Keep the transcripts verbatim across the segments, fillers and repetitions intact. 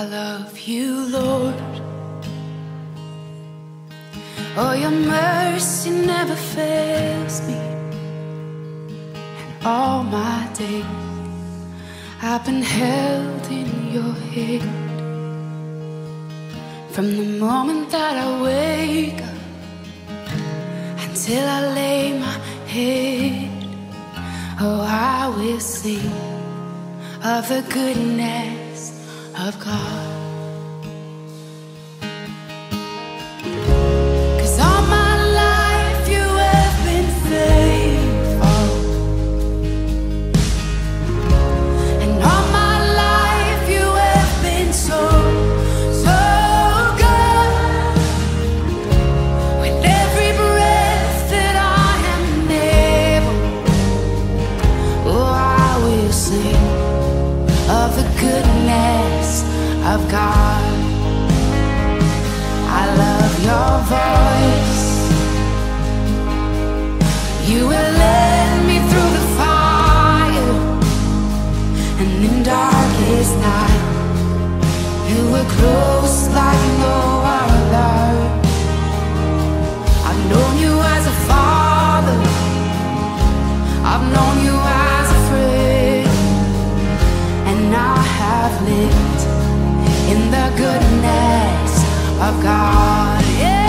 I love you, Lord. Oh, your mercy never fails me. And all my days I've been held in your hand. From the moment that I wake up until I lay my head, oh, I will sing of the goodness of God. Of God, I love your voice. You will lead me through the fire, and in darkest night, you were close like no other. I've known you as a father, I've known you as a friend, and I have lived in the goodness of God, yeah.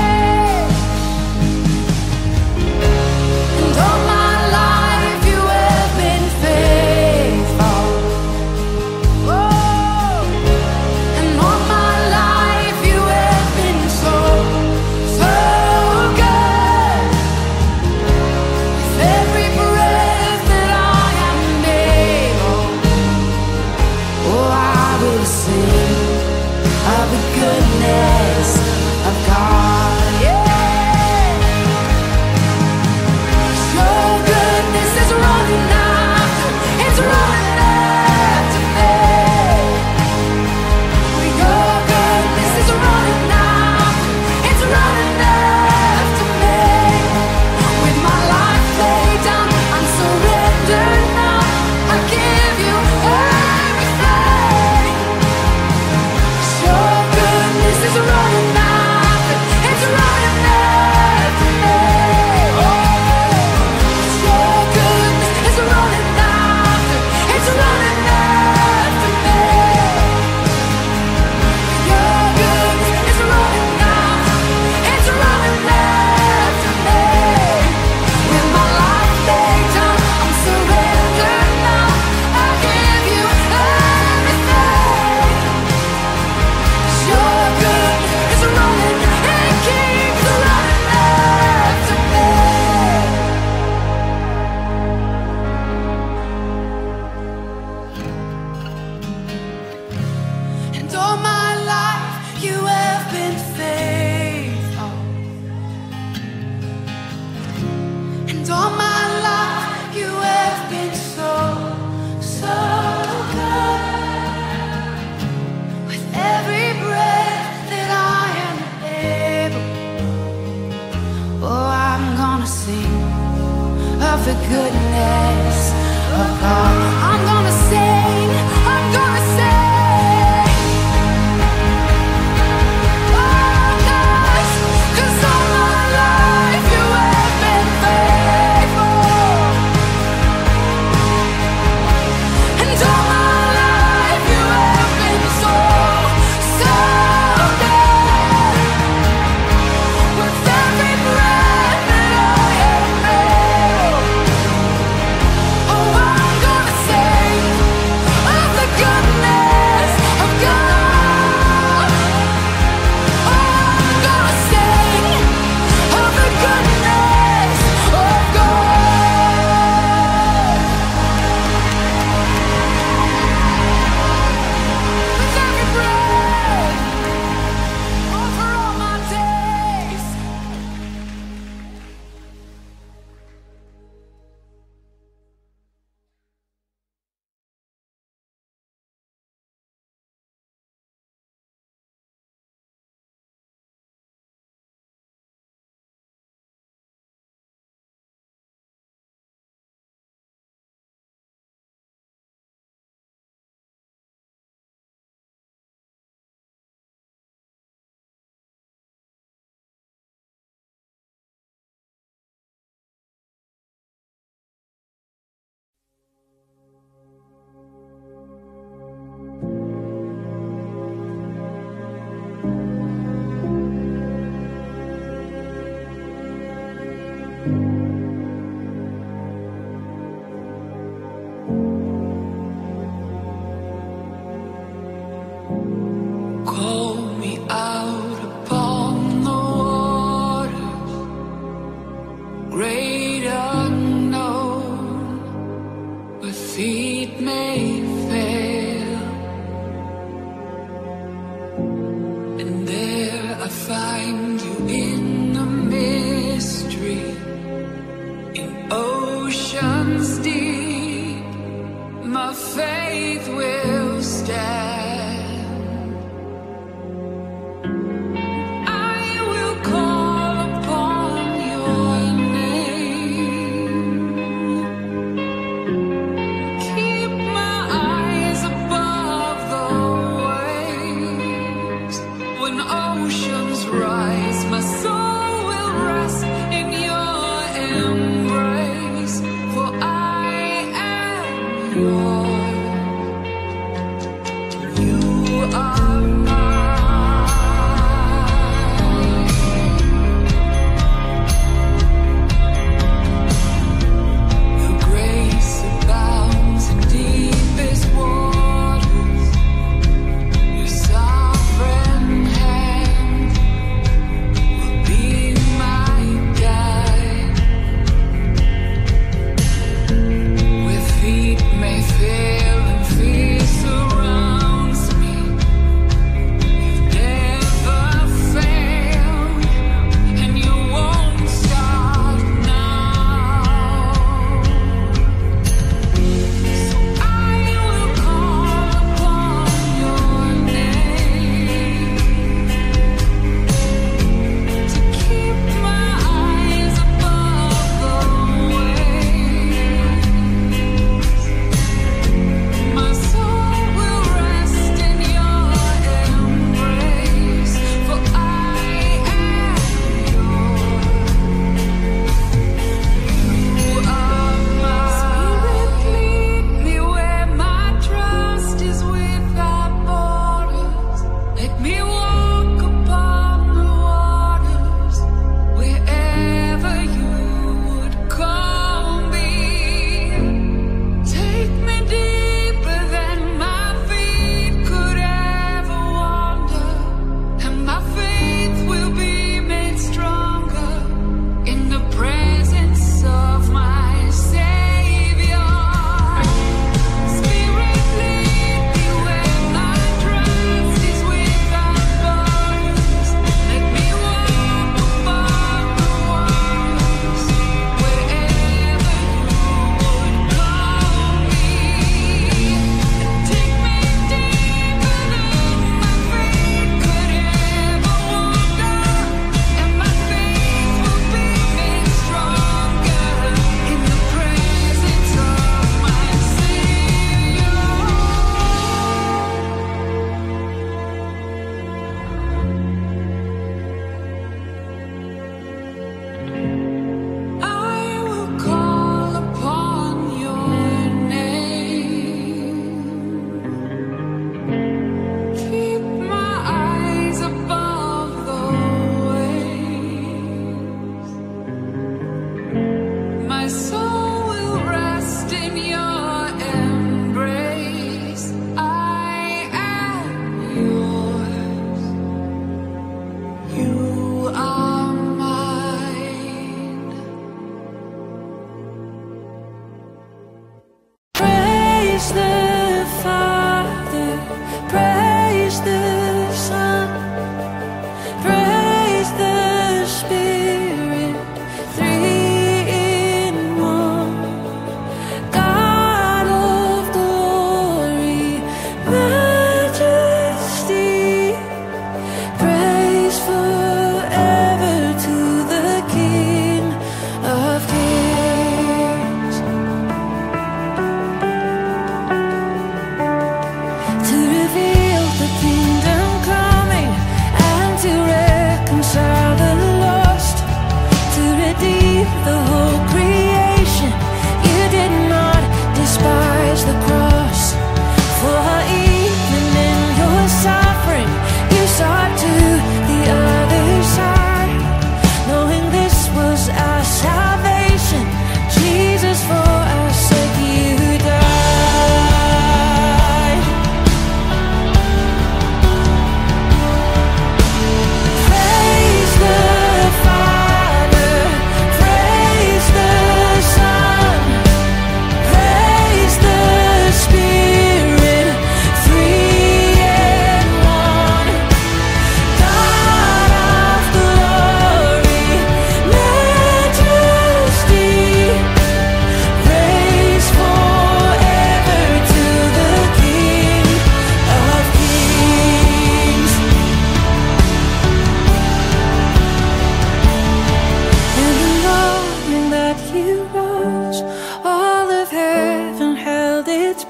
And all my life you have been faithful. Oh, and all my life you have been so, so good. With every breath that I am able, oh, I will sing of the goodness of God. feet may fail, and there I find you in the mystery, in oceans deep, my faith will stand. Thank you.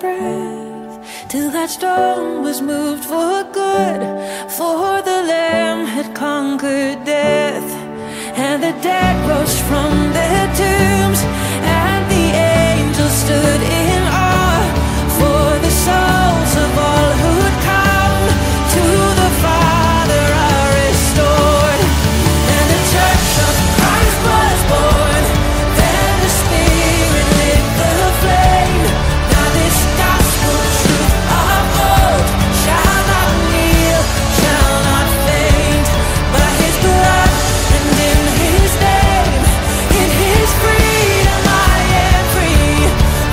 breath till that stone was moved for good, for the Lamb had conquered death, and the dead rose from their tombs, and the angels stood in awe for the souls of all who'd come to the Father are restored, and the church of Christ was born. Then the Spirit lit the flame. Now this gospel truth of old shall not kneel, shall not faint. By His blood and in His name, in His freedom I am free.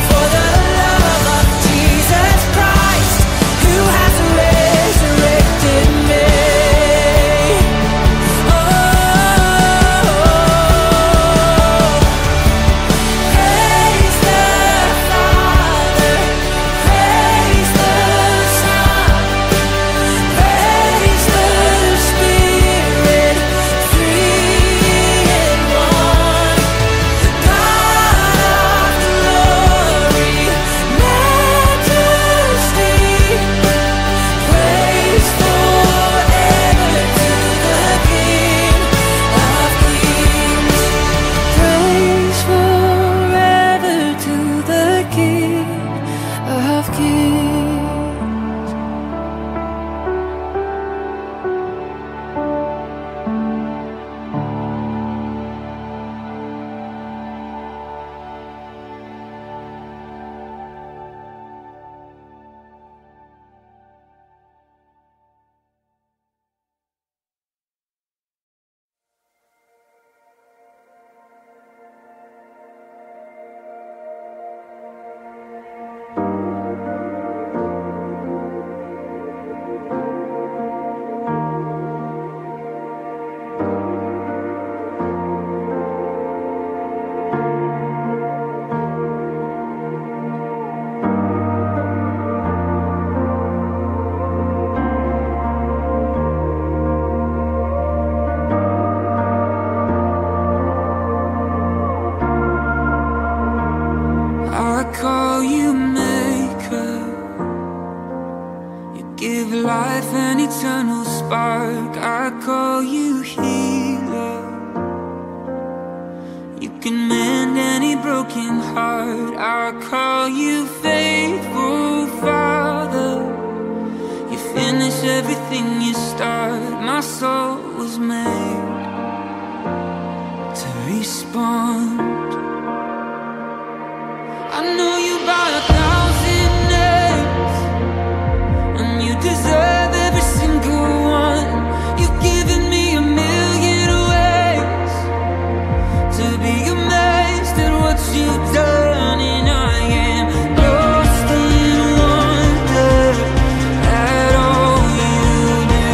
For the love of Jesus Christ, who has resurrected me. Oh. Praise the Father, praise the Son, praise the Spirit, three in one. God of glory, majesty, praise forever to the King of kings. Praise forever to the King of kings. I call you maker, you give life an eternal spark. I call you healer, you can mend any broken heart. I call you faithful Father, you finish everything you start. My soul was made to respond. I know you by a thousand names, and you deserve every single one. You've given me a million ways to be amazed at what you've done, and I am lost in wonder at all you do.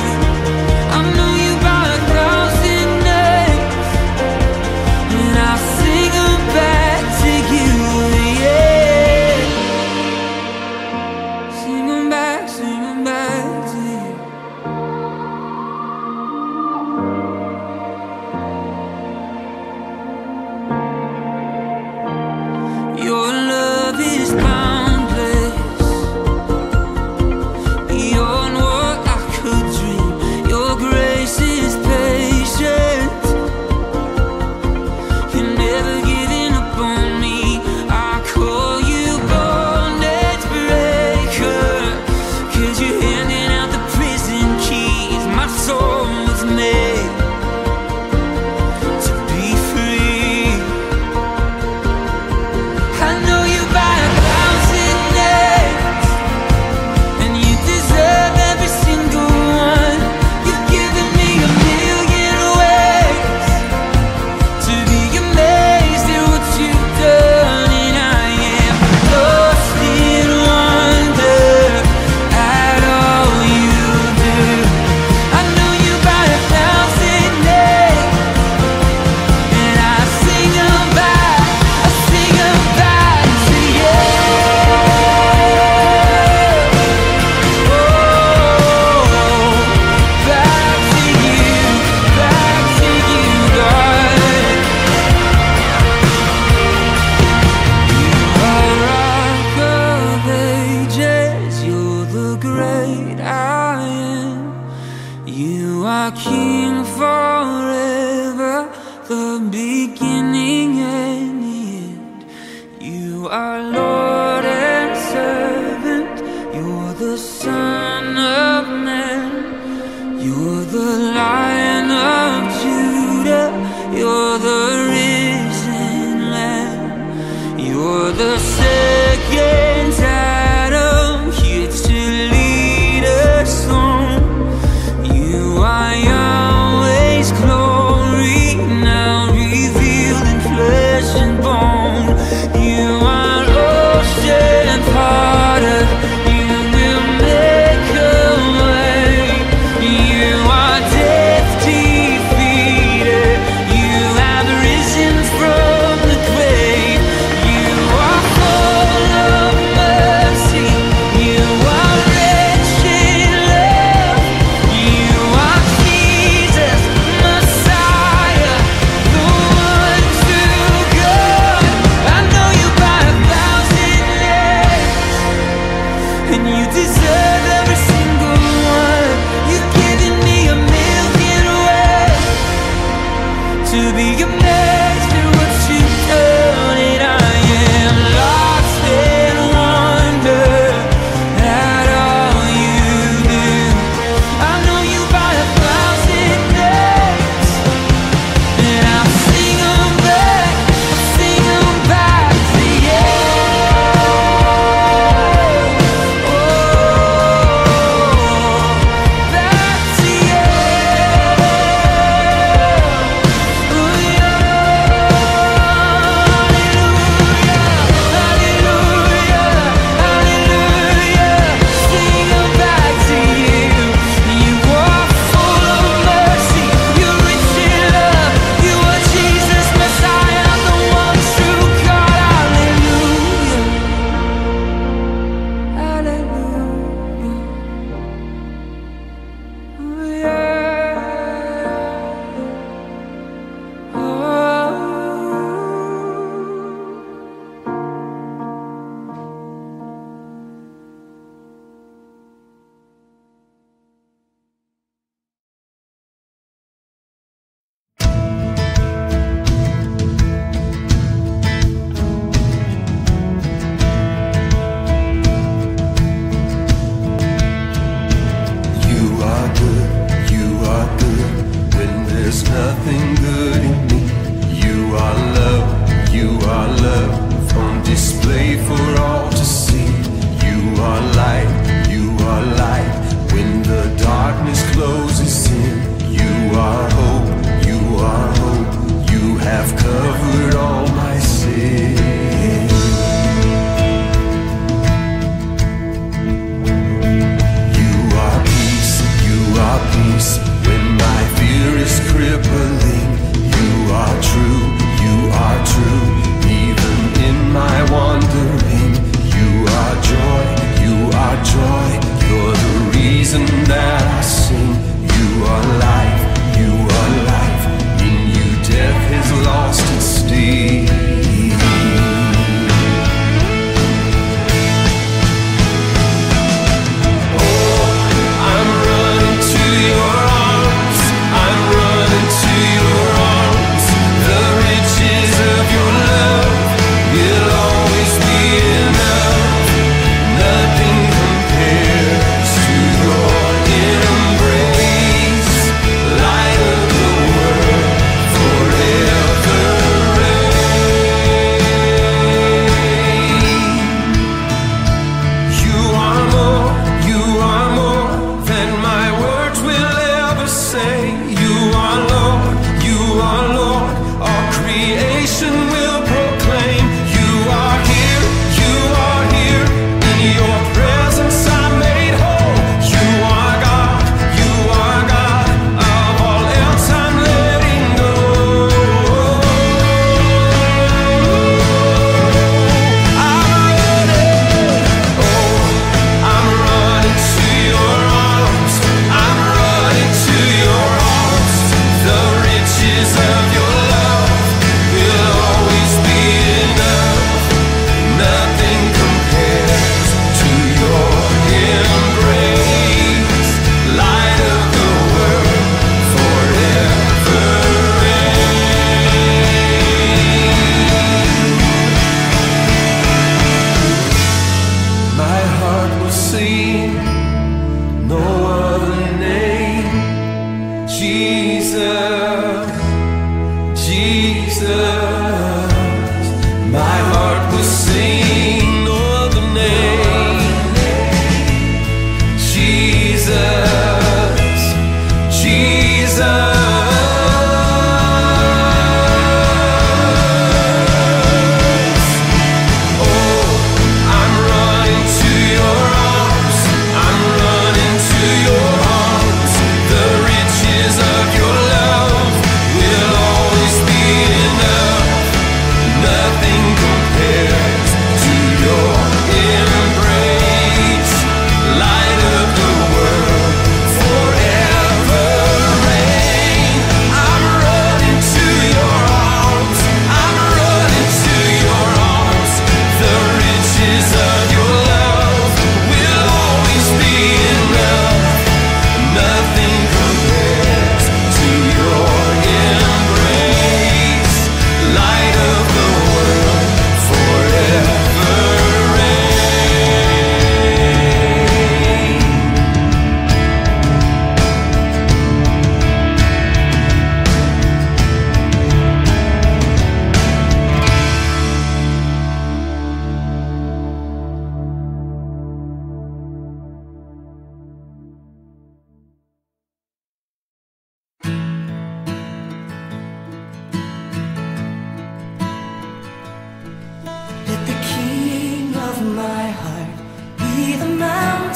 I know you by a thousand names, and I sing.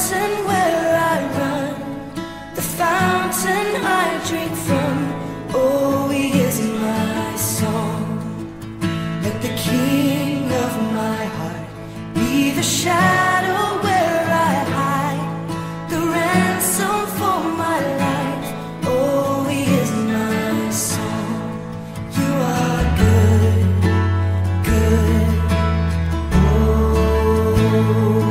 fountain where I run, the fountain I drink from. Oh, he is my song. Let the king of my heart be the shadow where I hide, the ransom for my life. Oh, he is my song. You are good, good. Oh, good.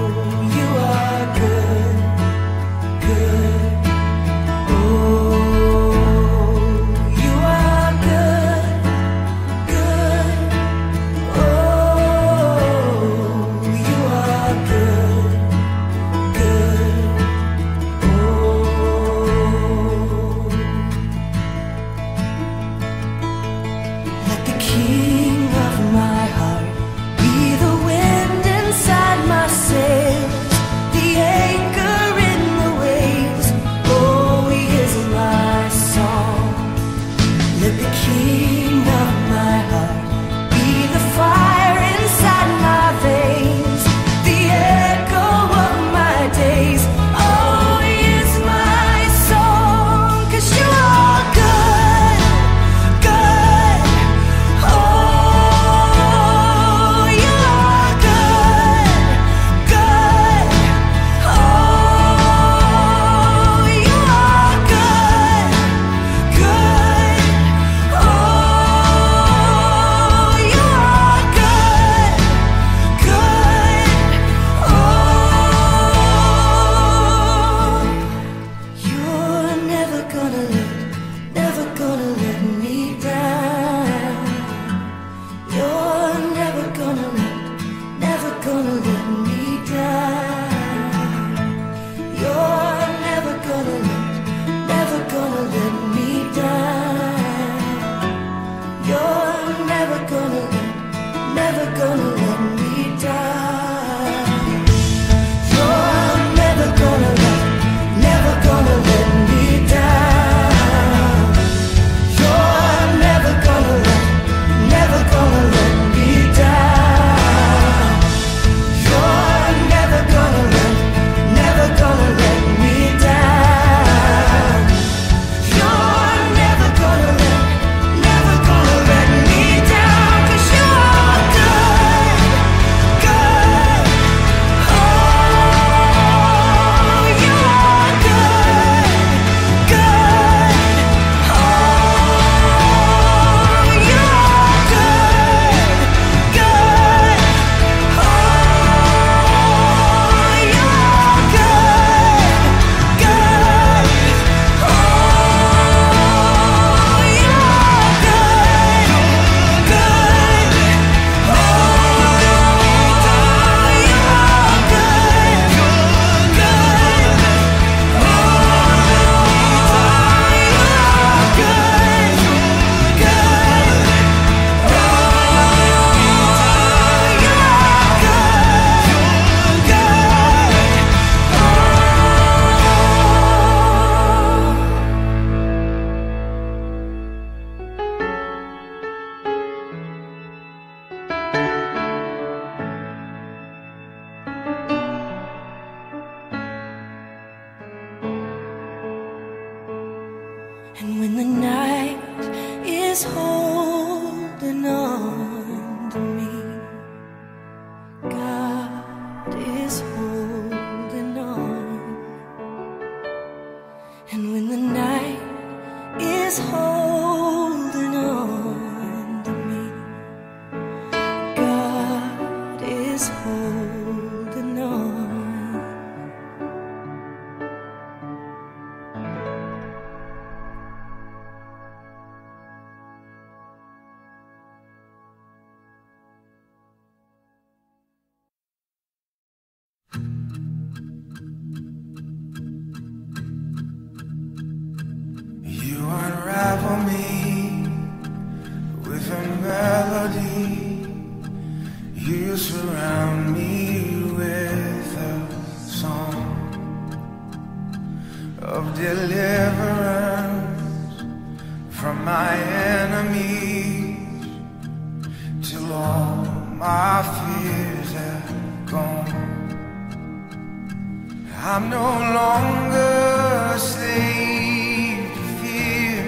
I'm no longer a slave to fear.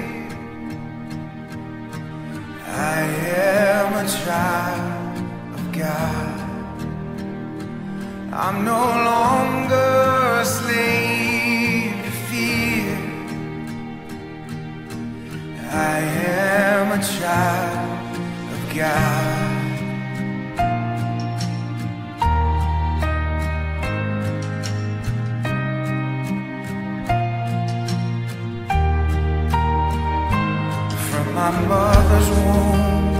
I am a child of God. I'm no longer a slave to fear. I am a child of God. My mother's womb,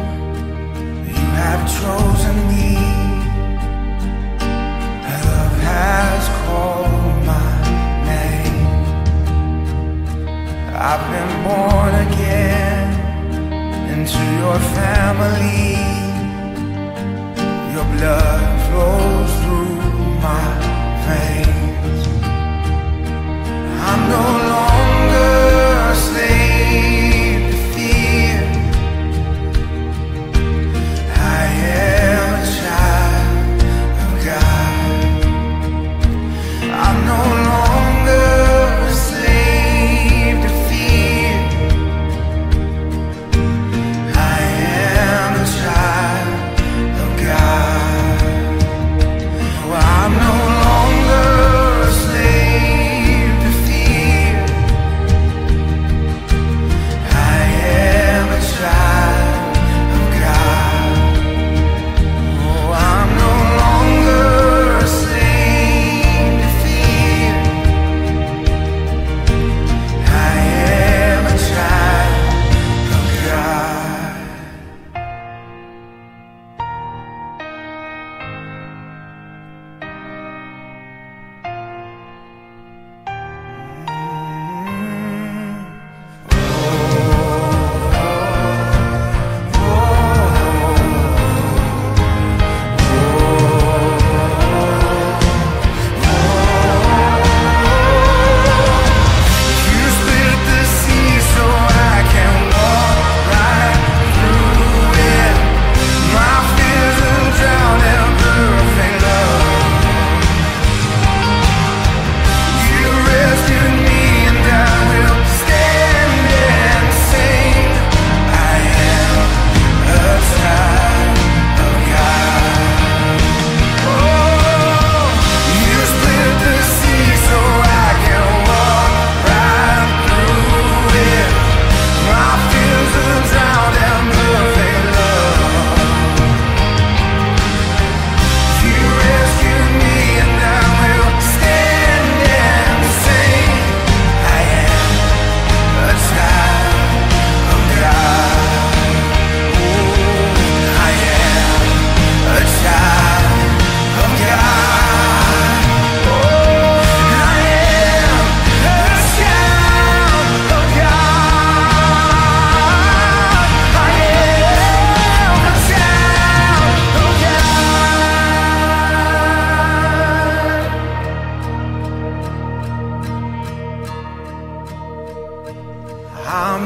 you have chosen me. Love has called my name. I've been born again into your family. Your blood flows through my veins. I'm no longer a slave. I'm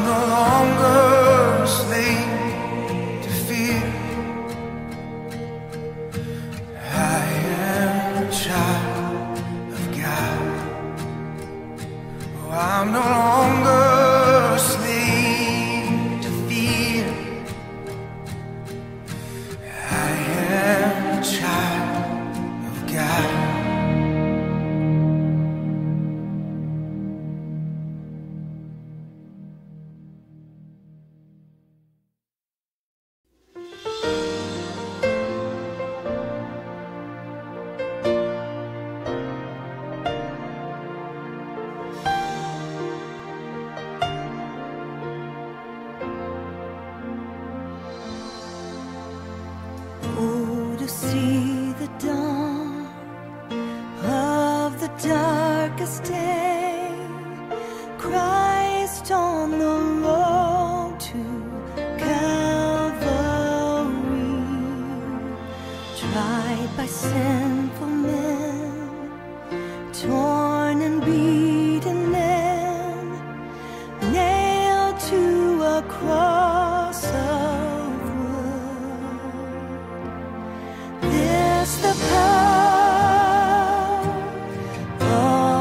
no longer a slave to fear. I am a child of God. Oh, I'm no longer a slave to fear. I am a child of God. It's the power of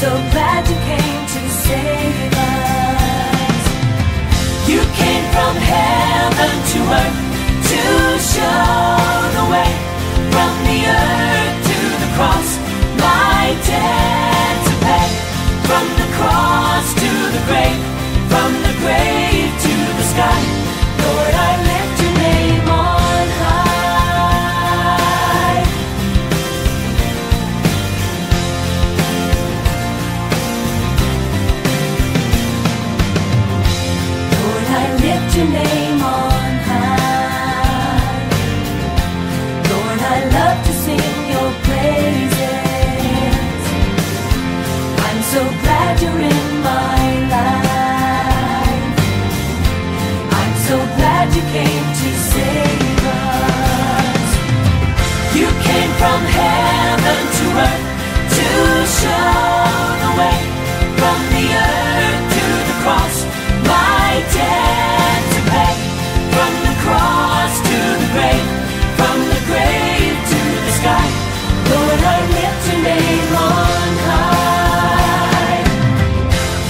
so glad you came to save us. You came from heaven to earth to show the way, from the earth to the cross, my debt to pay, from the cross to the grave, from the grave to the sky. Lord, I lift your name on high. Lord, I lift your name on high. Lord, I love to sing your praises. I'm so glad you're in my you came to save us. You came from heaven to earth to show the way, from the earth to the cross, my debt to pay, from the cross to the grave, from the grave to the sky. Lord, I lift your name on high.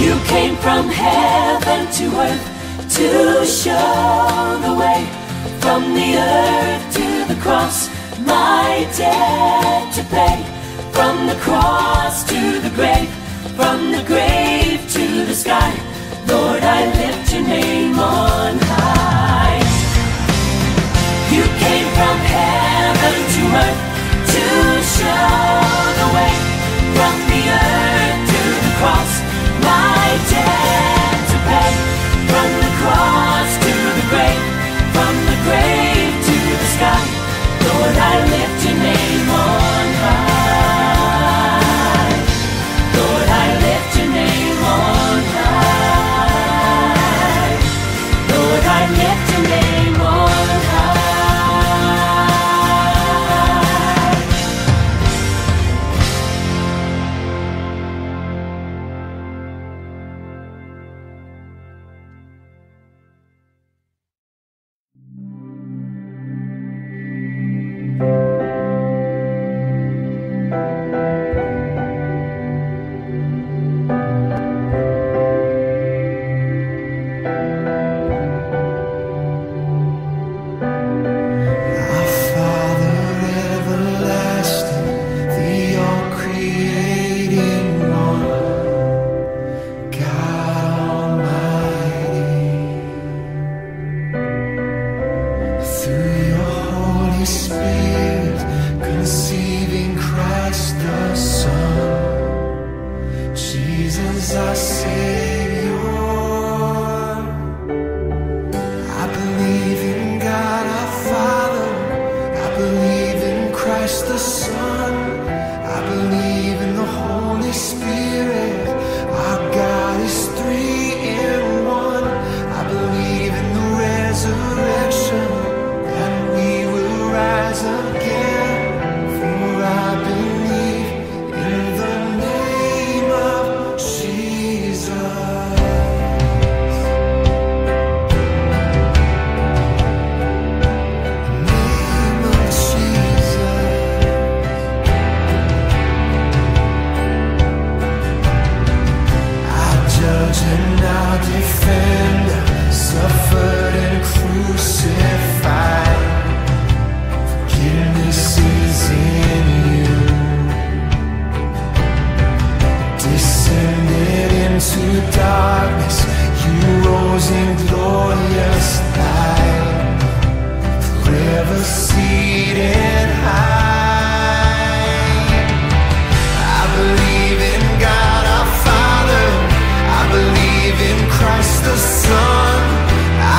You came from heaven to earth to show the way, from the earth to the cross, my debt to pay, from the cross to the grave, from the grave to the sky. Lord, I lift your name on high. You came from heaven to earth to show the way, from the earth to the cross, my debt to pay, from the cross to the grave, from the grave to the sky. Lord, I lift your name on high. Lord, I lift your name on high. Lord, I lift your name on the Son, I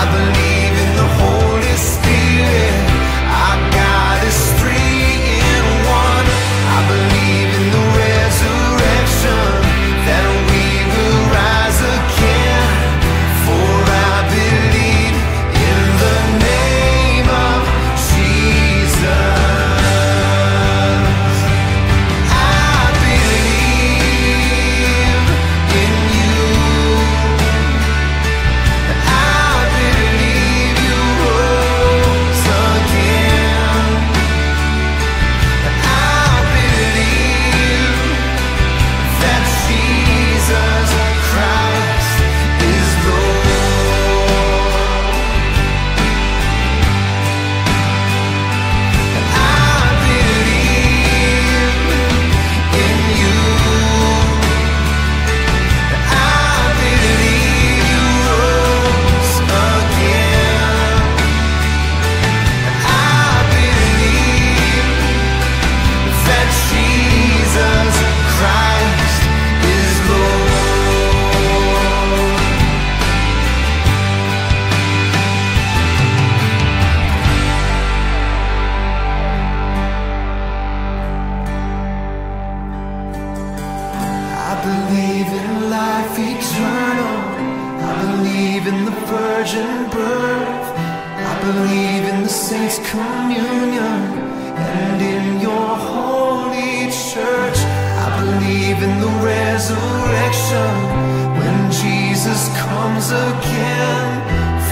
believe in the Holy Spirit. believe in the virgin birth, I believe in the saints' communion, and in your holy church. I believe in the resurrection, when Jesus comes again.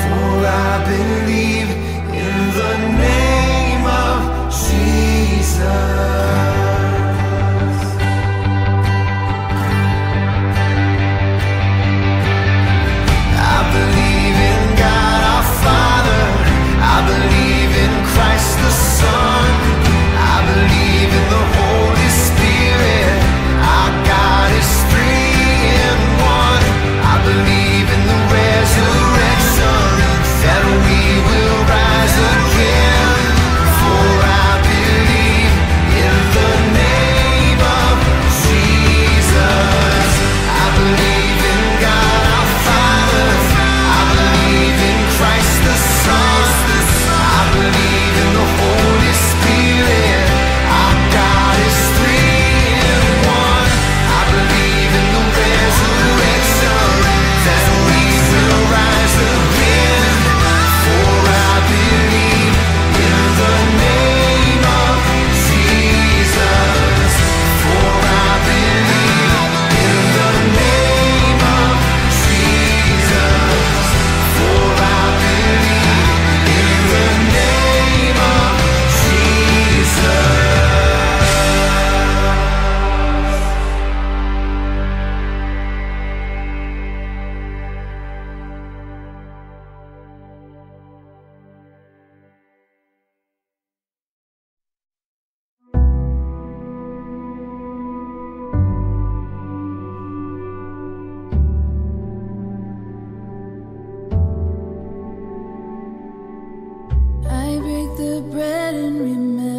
For I believe in the name of Jesus. I believe in Christ the Son. I believe in the Holy Spirit. Our God is three in one. I believe in the resurrection, that we will rise again. For I believe in the name of Jesus. I believe in God our Father. I believe in Christ the Son. I believe in the Holy Spirit. Our God is three in one. I believe in the resurrection, that we will rise again. For I believe in the name of Jesus. For I believe in the name of Jesus. For I believe in the name. Perfect.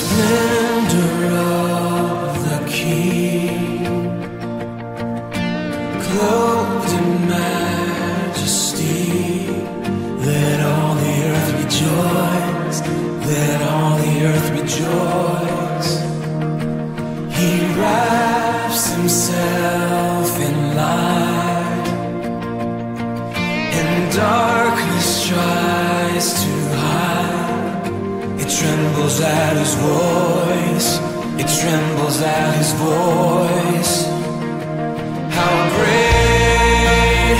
splendor of the King, clothed in majesty. Let all the earth rejoice, let all the earth rejoice. He wraps himself in light, and darkness tries to trembles at his voice, it trembles at his voice. How great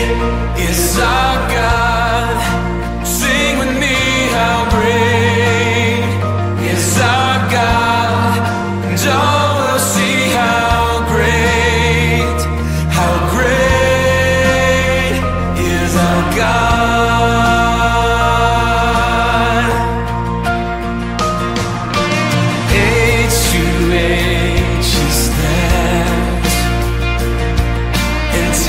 is our God? Sing with me, how great is our God? And all will see how great, how great is our God. It's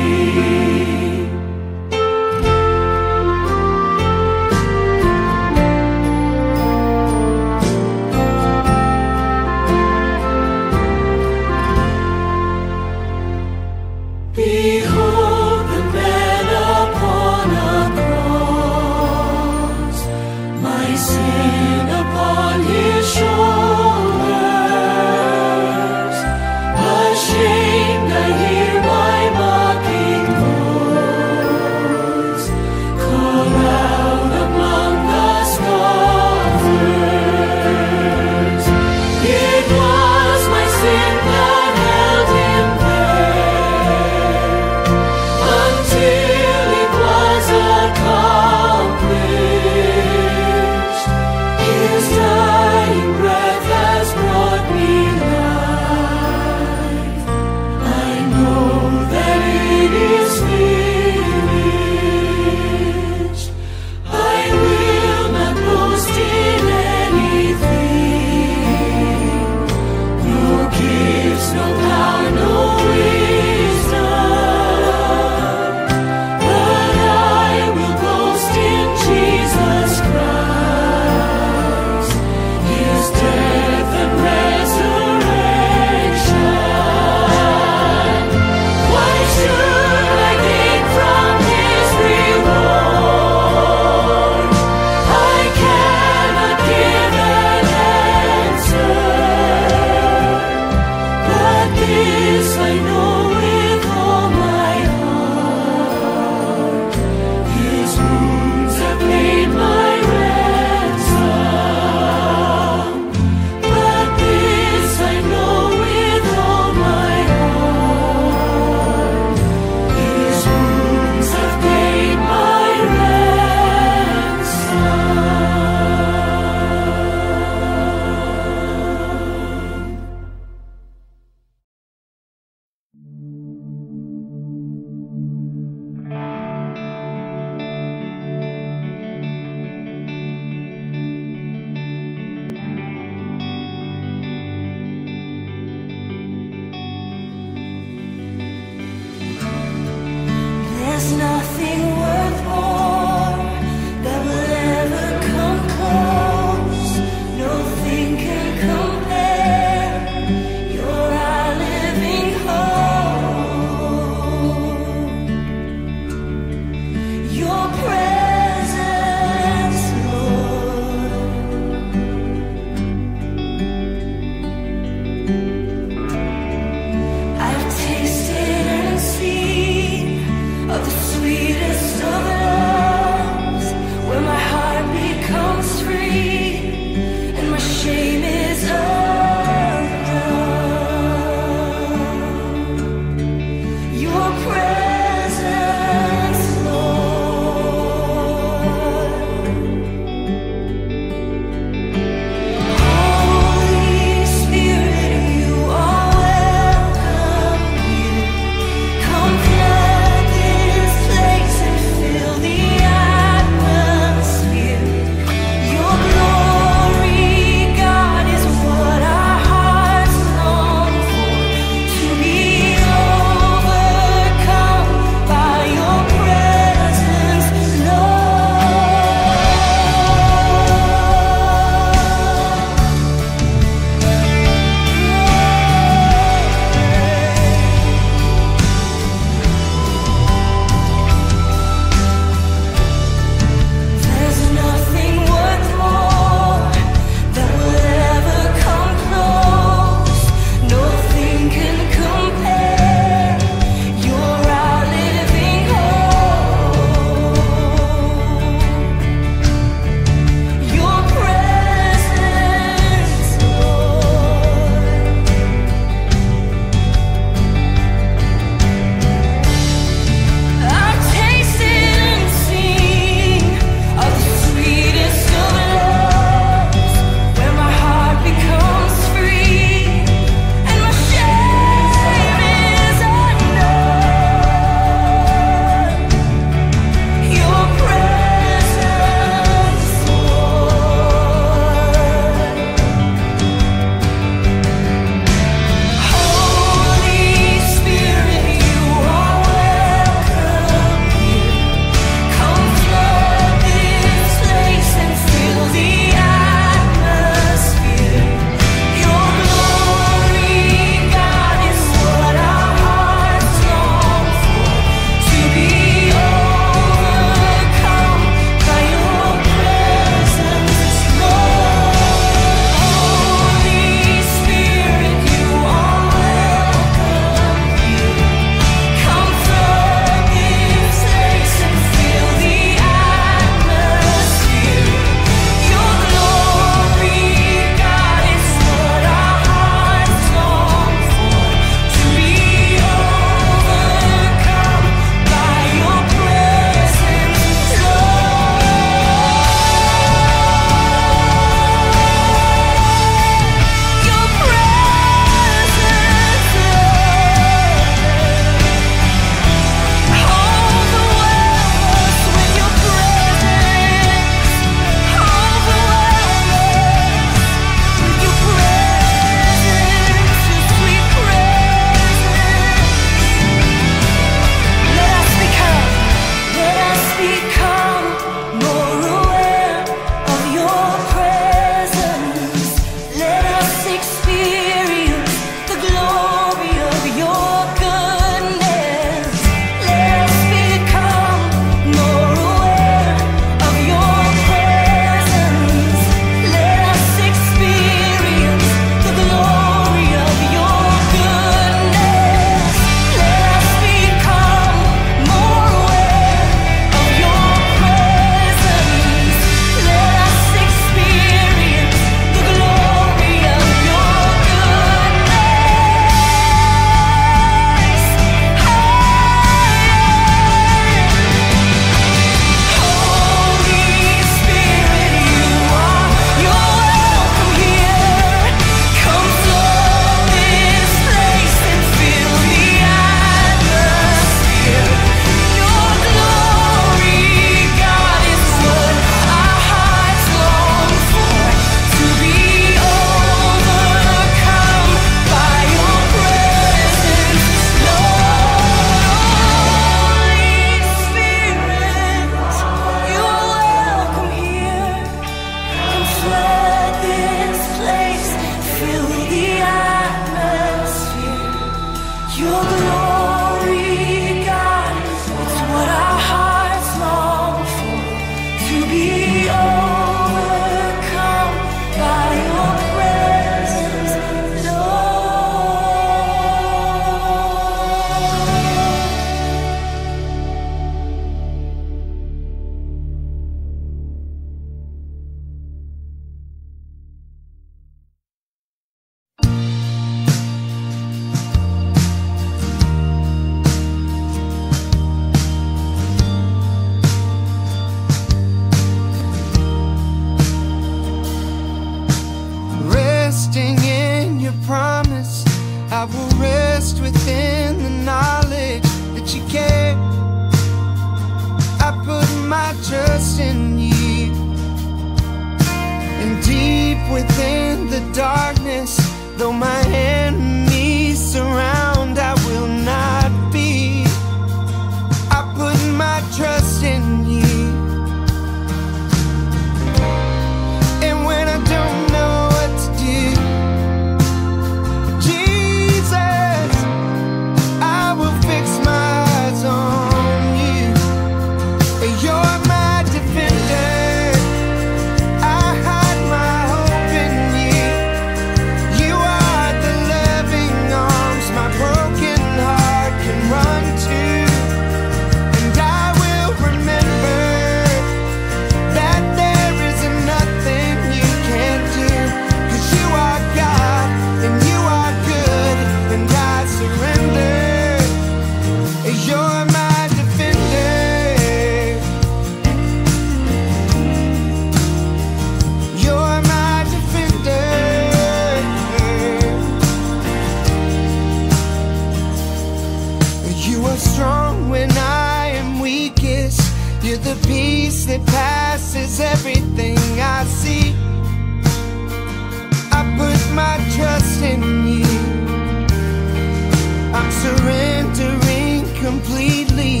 surrendering completely,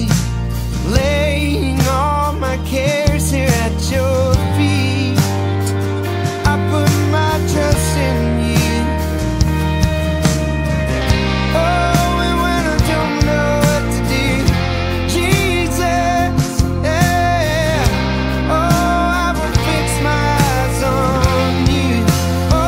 laying all my cares here at your feet. I put my trust in you. Oh, and when I don't know what to do, Jesus, yeah, oh, I will fix my eyes on you. Oh,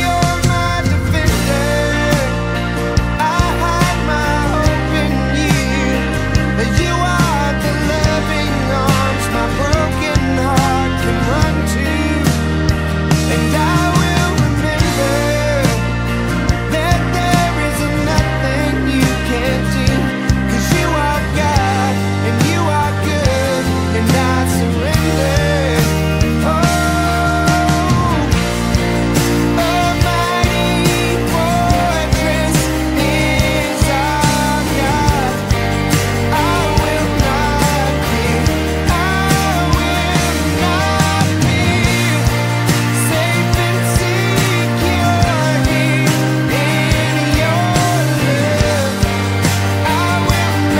you're my defender, I hide my hope in you. You are the loving arms my broken heart can run to, and I will remember that there is nothing you can't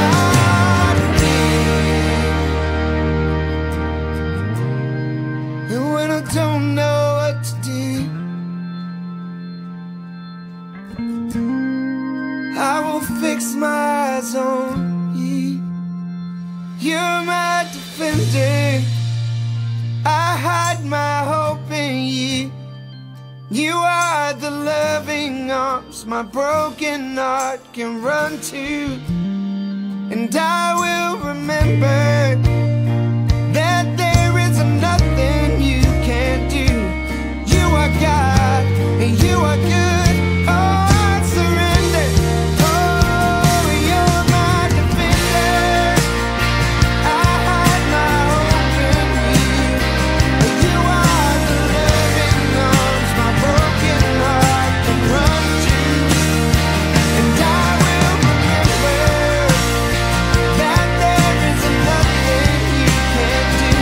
do, 'cause you are God and you are good, and I surrender. Oh, Almighty fortress is our God. I will not fear, I will not fear. Safe and secure here in your love, I will not fear. And when I don't know what to do, I will fix my eyes on you. You're my defender, I hide my hope in you. You are the loving arms my broken heart can run to, and I will remember that there is nothing you can't do. You are God and you are good. Oh, I surrender. Oh, you're my defender, I hide my hope in you. You are the loving arms my broken heart can run to, and I will remember that there is nothing you can't do,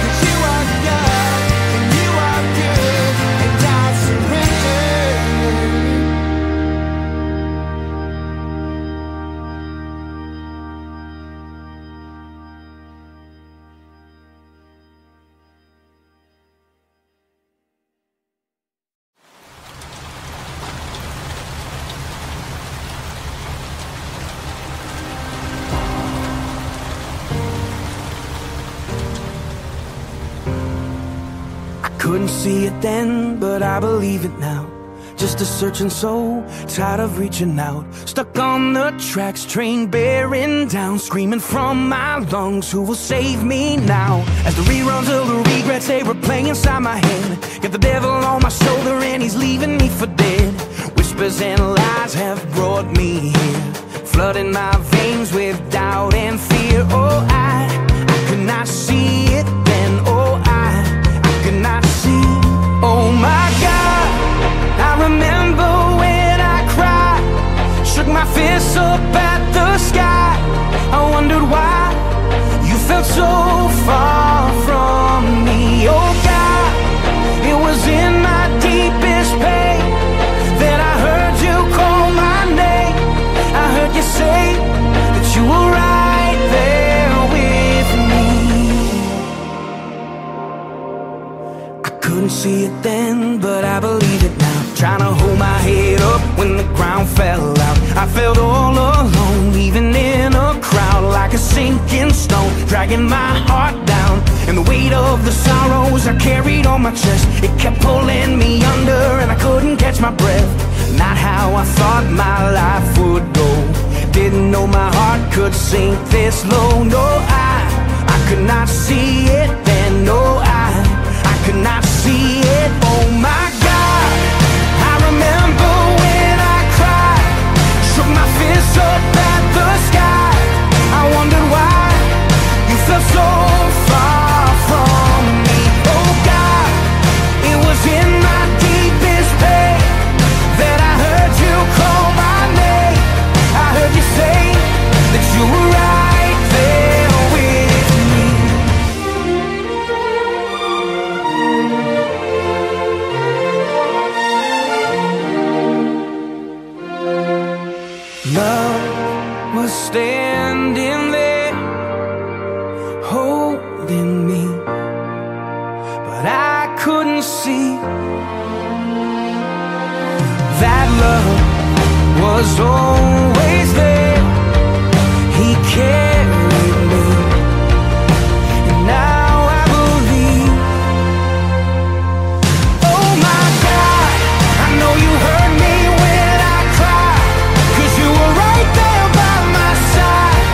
'cause you are God and you are good, and I surrender. I couldn't see it then, but I believe it now. Just a searching soul, tired of reaching out. Stuck on the tracks, train bearing down. Screaming from my lungs, who will save me now? As the reruns of the regrets, they were playing inside my head. Got the devil on my shoulder and he's leaving me for dead. Whispers and lies have brought me here, flooding my veins with doubt and fear. Oh, I, I could not see it then. Oh, I could not see. Oh my God, I remember when I cried, shook my fist up at the sky. I wondered why you felt so far from me. Oh God, it was in my deepest pain that I heard you call my name. I heard you say that you were right there with me. Couldn't see it then, but I believe it now. Trying to hold my head up when the ground fell out. I felt all alone, even in a crowd, like a sinking stone, dragging my heart down. And the weight of the sorrows I carried on my chest, it kept pulling me under and I couldn't catch my breath. Not how I thought my life would go, didn't know my heart could sink this low. No, I, I could not see it then. No, I, I could not see it. Oh my God, I remember when I cried, shook my fist up at the sky. I wondered why you felt so far from me. Oh God, it was in my deepest pain that I heard you call my name. I heard you say that you were right there with me. love was always there. He carried me, and now I believe. Oh my God, I know you heard me when I cried, 'cause you were right there by my side.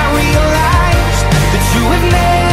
I realized that you had never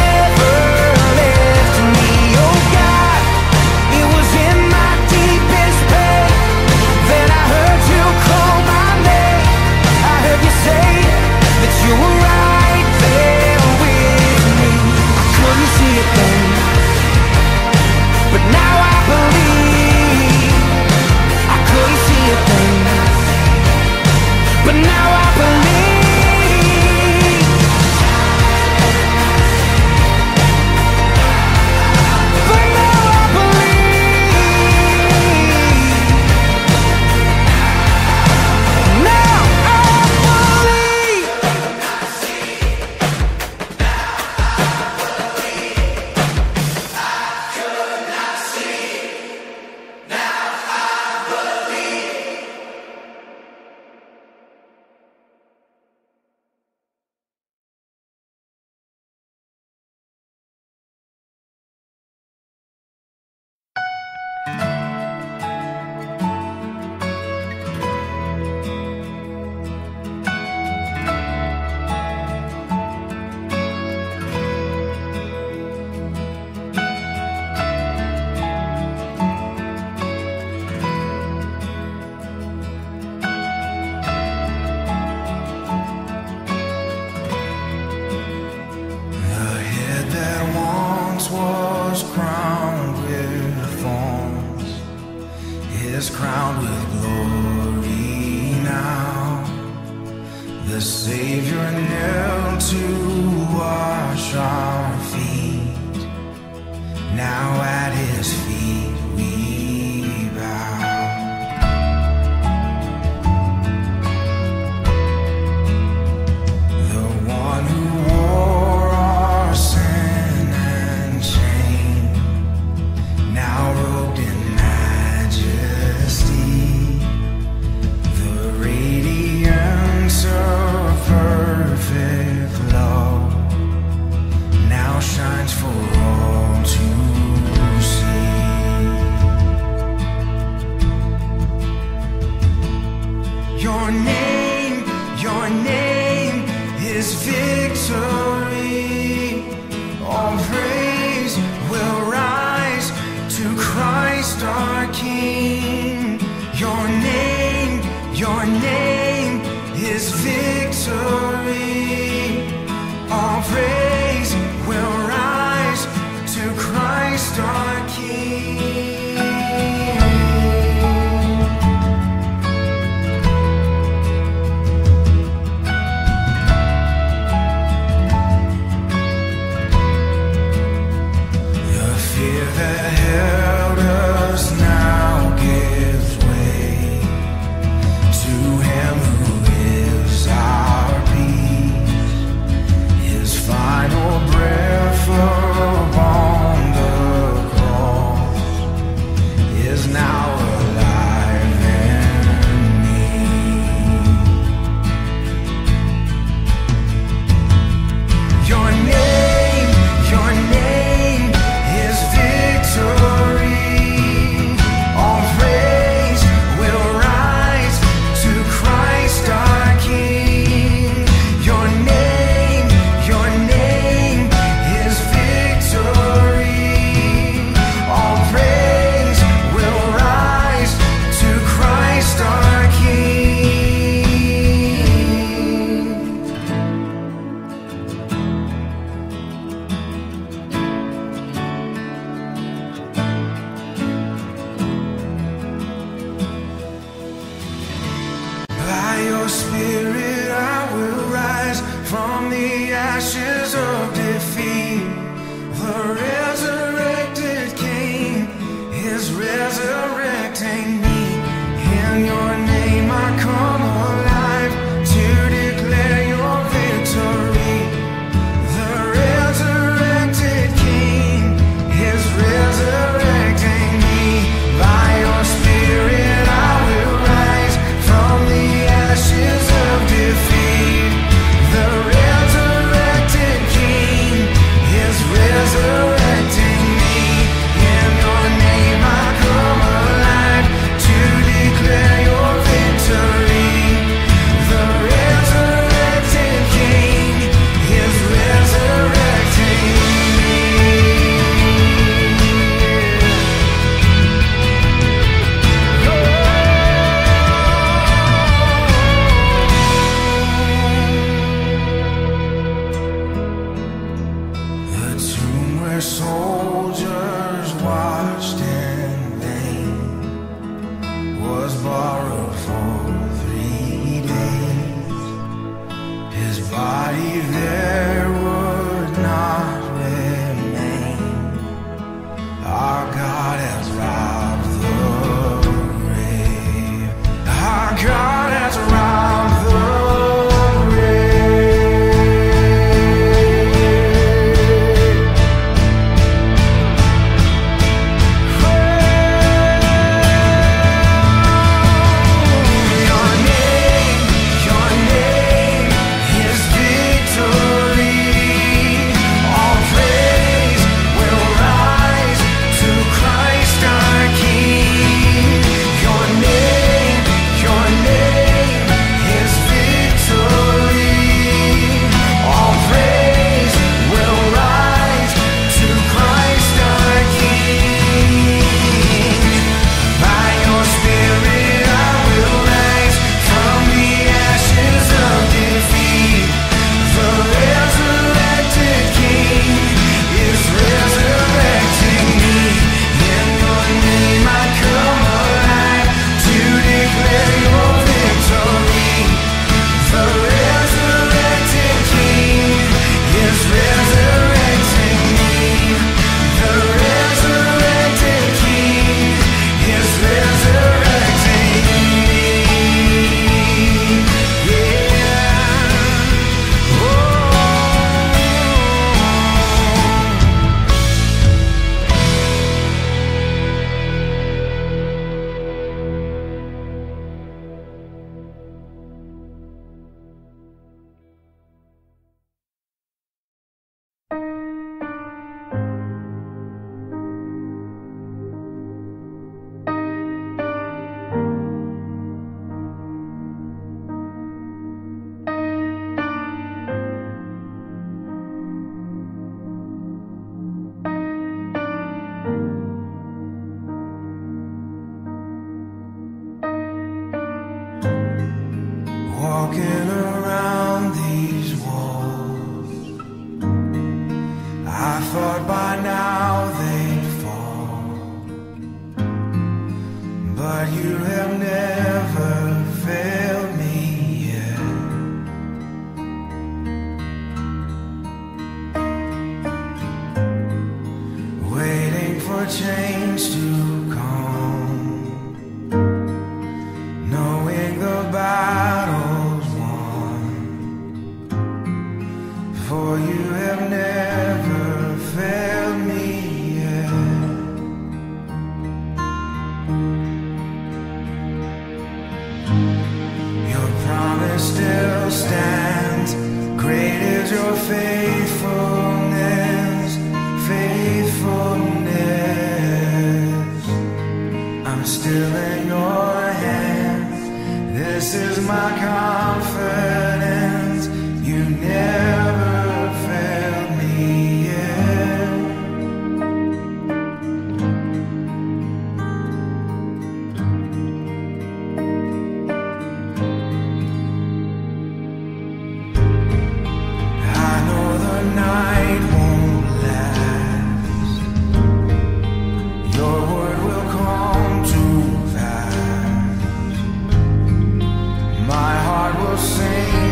was borrowed for three days. His body there would not remain. Our God has robbed the grave. Our God has robbed. Walking around these walls, I thought by now they'd fall, but you have never failed me yet. Waiting for change to come, knowing the battle. For you have never failed me yet. Your promise still stands. Great is your faithfulness, faithfulness. I'm still in your hands. This is my confidence. You never sing.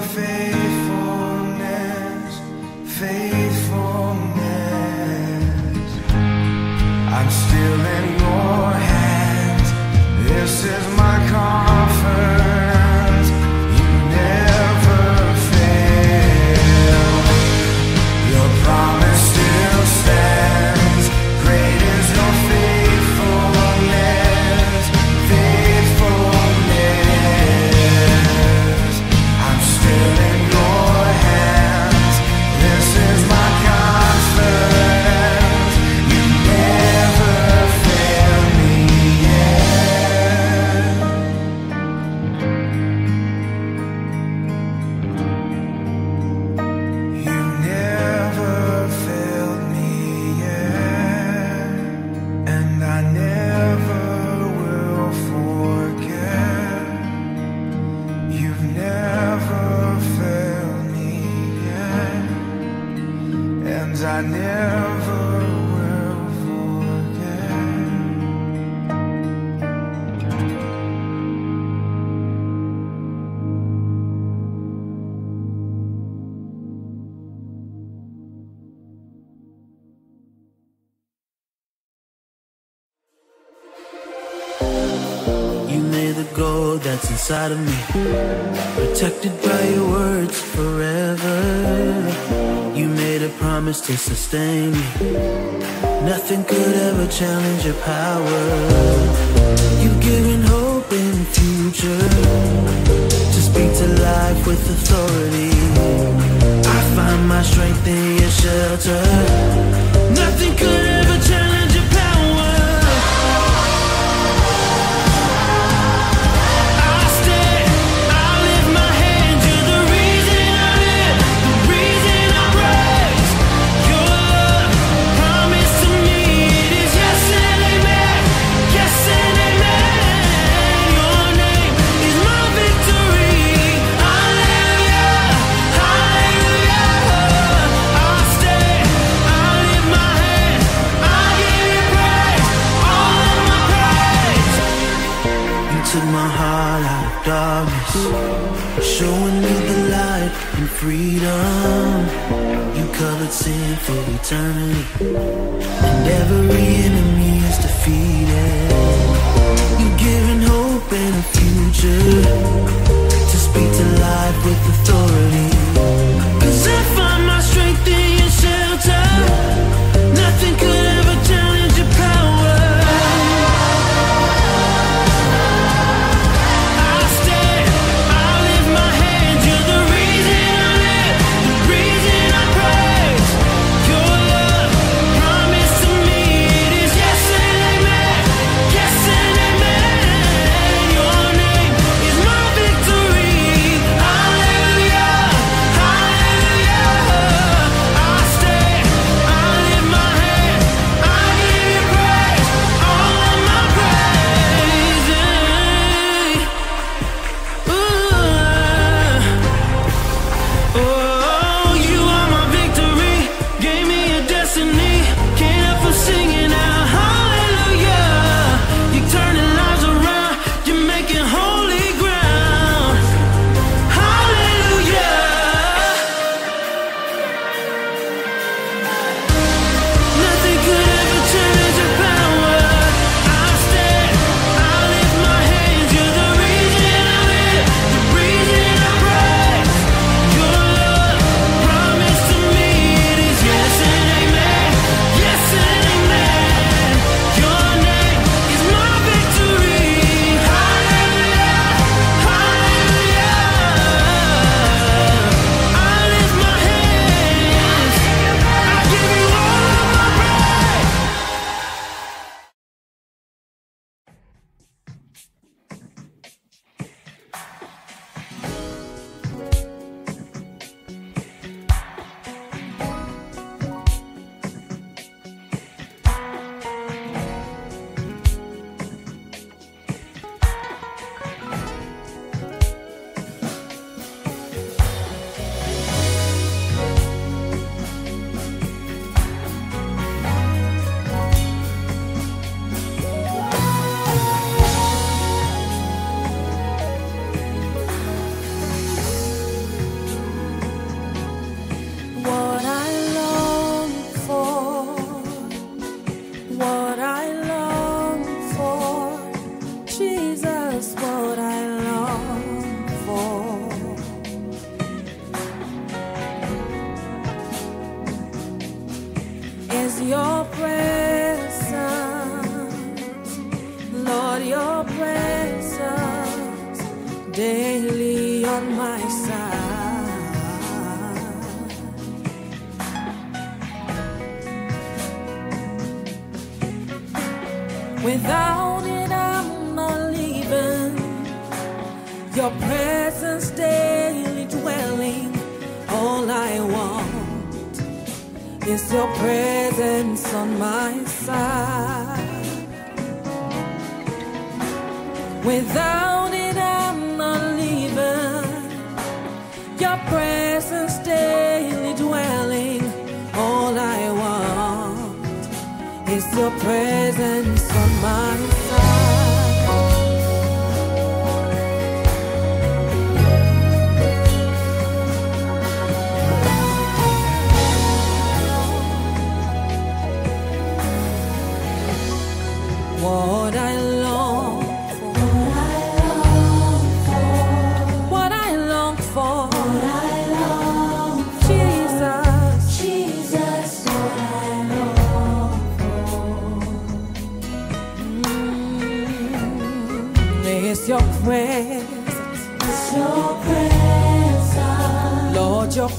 faithfulness, faithfulness. I'm still in your hands. This is my confidence. You never fail. Your promise still stands. Great is your faithfulness, faithfulness. I'm still in your hands. This is my confidence. You never fail me yet. You never failed me yet, and I never will forget. You've never failed me yet, and I never will forget. You lay the gold that's inside of me, protected by your words forever. You made a promise to sustain me. Nothing could ever challenge your power. You've given hope in future to speak to life with authority. I find my strength in your shelter. Nothing could ever challenge your power. I stand, I lift my hands. You're the reason I live, the reason I rise. Your love promised to me, it is yes and amen, yes and amen. Your name is my victory. Hallelujah, hallelujah. I stand, I lift my hands. I give you praise, all of my praise. You took my heart out of darkness, showing me the light and freedom. You covered sin for eternity, and every enemy is defeated. You've given hope in a future to speak to life with authority. Cause I find my strength in your shelter. Nothing could ever challenge your power. I stand, I lift my hands. You're the reason I live, the reason I praise. Your love promised to me, it is yes and amen, yes and amen. Your name is my victory. Hallelujah. is your presence, Lord, your presence daily on my side. Without it, I'm not leaving. Your presence daily dwelling, all I want. It's your presence on my side. Without it, I'm not leaving. Your presence daily dwelling, all I want is your presence on my side. What I long for, what I long for, what I long for, Jesus, Jesus, what I long for. It's your presence, it's your presence, Lord, your presence, Lord, your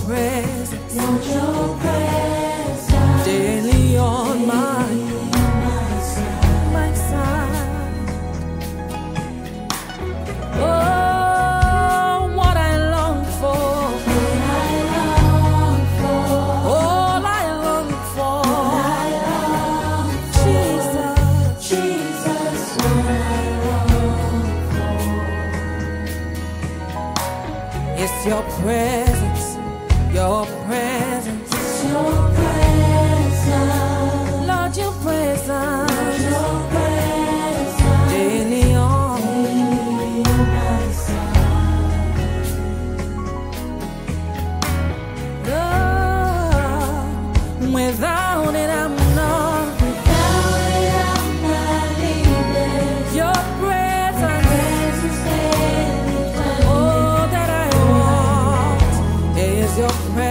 presence, daily on my. It's your presence, your presence, it's your presence, Lord, your presence, Lord, your presence, daily on, daily on my side. Oh, without it, I'm not, without it, I'm not leaving. Your presence. Your presence.